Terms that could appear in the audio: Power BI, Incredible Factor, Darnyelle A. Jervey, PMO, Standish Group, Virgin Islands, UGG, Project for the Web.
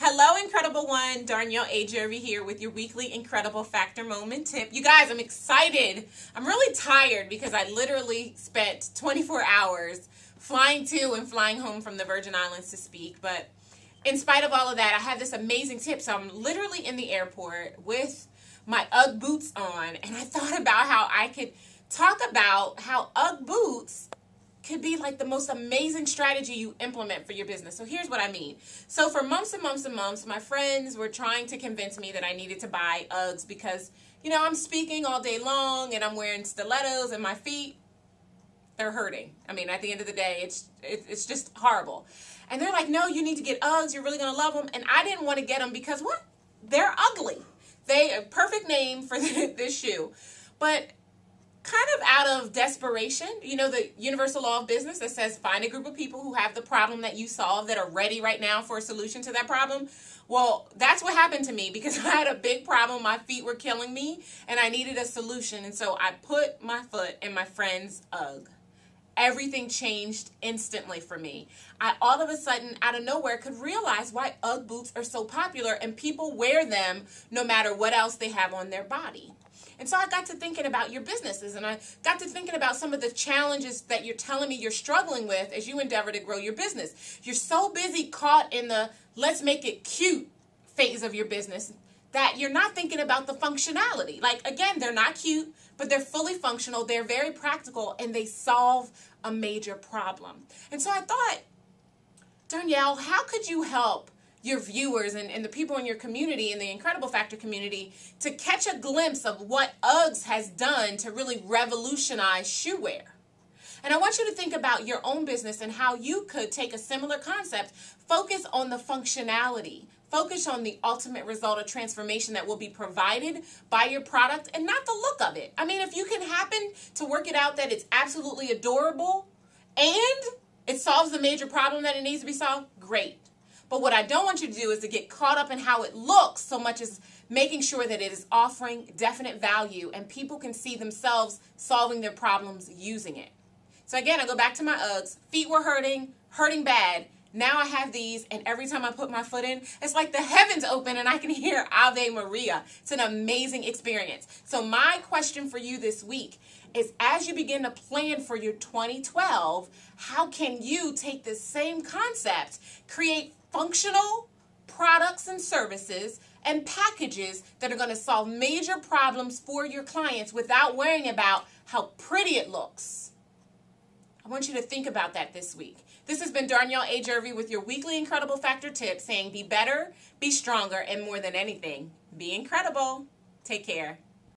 Hello, Incredible One. Darnyelle Jervey here with your weekly Incredible Factor Moment tip. You guys, I'm excited. I'm really tired because I literally spent 24 hours flying to and flying home from the Virgin Islands to speak. But in spite of all of that, I had this amazing tip. So I'm literally in the airport with my UGG boots on, and I thought about how I could talk about how UGG boots could be like the most amazing strategy you implement for your business. So here's what I mean. So for months and months and months, my friends were trying to convince me that I needed to buy UGGs because, you know, I'm speaking all day long and I'm wearing stilettos and my feet, they're hurting. I mean, at the end of the day, it's just horrible. And they're like, no, you need to get UGGs. You're really going to love them. And I didn't want to get them because what? They're ugly. They are a perfect name for this shoe. But kind of out of desperation, you know, the universal law of business that says find a group of people who have the problem that you solve that are ready right now for a solution to that problem. Well, that's what happened to me because I had a big problem. My feet were killing me and I needed a solution. And so I put my foot in my friend's UGG. Everything changed instantly for me. I all of a sudden, out of nowhere, could realize why UGG boots are so popular and people wear them no matter what else they have on their body. And so I got to thinking about your businesses, and I got to thinking about some of the challenges that you're telling me you're struggling with as you endeavor to grow your business. You're so busy caught in the let's make it cute phase of your business that you're not thinking about the functionality. Like, again, they're not cute, but they're fully functional, they're very practical, and they solve a major problem. And so I thought, Darnyelle, how could you help your viewers and the people in your community, in the Incredible Factor community, to catch a glimpse of what UGGs has done to really revolutionize shoe wear? And I want you to think about your own business and how you could take a similar concept, focus on the functionality, focus on the ultimate result of transformation that will be provided by your product and not the look of it. I mean, if you can happen to work it out that it's absolutely adorable and it solves the major problem that it needs to be solved, great. But what I don't want you to do is to get caught up in how it looks so much as making sure that it is offering definite value and people can see themselves solving their problems using it. So again, I go back to my UGGs. Feet were hurting, hurting bad. Now I have these, and every time I put my foot in, it's like the heavens open and I can hear Ave Maria. It's an amazing experience. So my question for you this week is, as you begin to plan for your 2012, how can you take this same concept, create functional products and services and packages that are going to solve major problems for your clients without worrying about how pretty it looks? I want you to think about that this week. This has been Darnyelle Jervey with your weekly Incredible Factor tip saying be better, be stronger, and more than anything, be incredible. Take care.